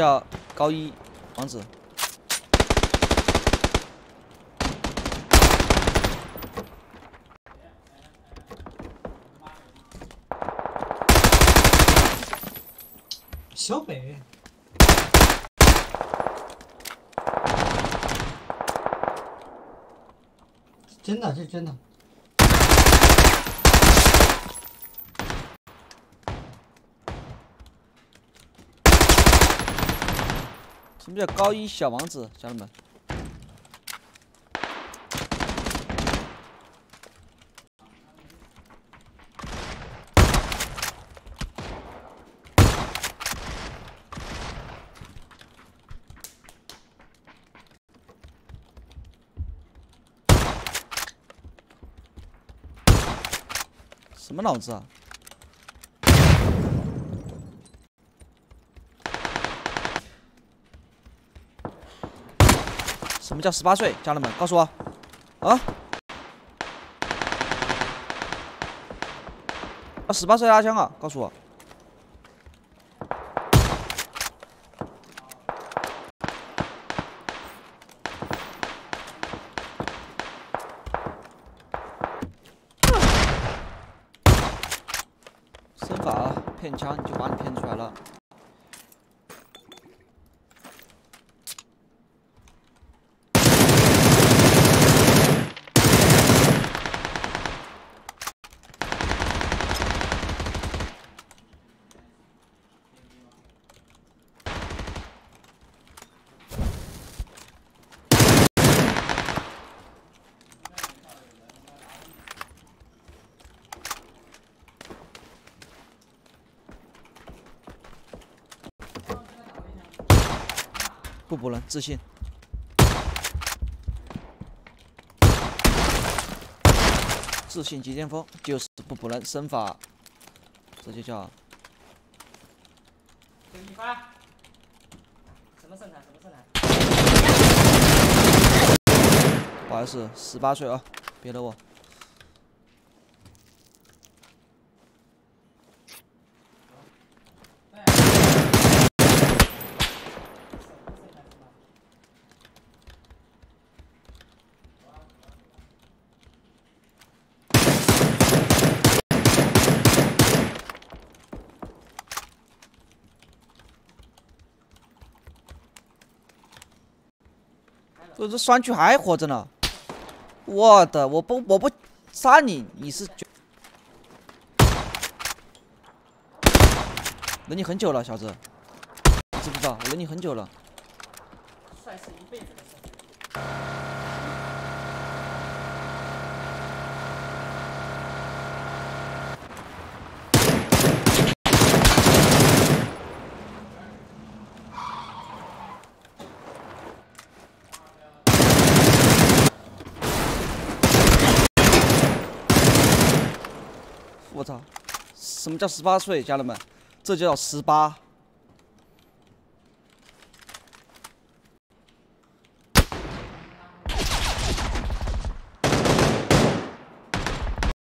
叫高一王子。小北。 真的，这真的。什么叫高一小王子，家人们？什么脑子啊！什么叫18岁？家人们，告诉我啊！啊，18岁阿香啊，告诉我。 骗枪你就把你骗出来了。不补了，自信。自信急先锋就是不补人身法，这就叫。对你发，什么圣坛？什么圣坛？不好意思，18岁啊，别惹我。 这酸区还活着呢，我的，我不杀你，你是忍你很久了，小子，你知不知道？我忍你很久了，算是一辈子的事。我操！什么叫18岁，家人们？这就叫18。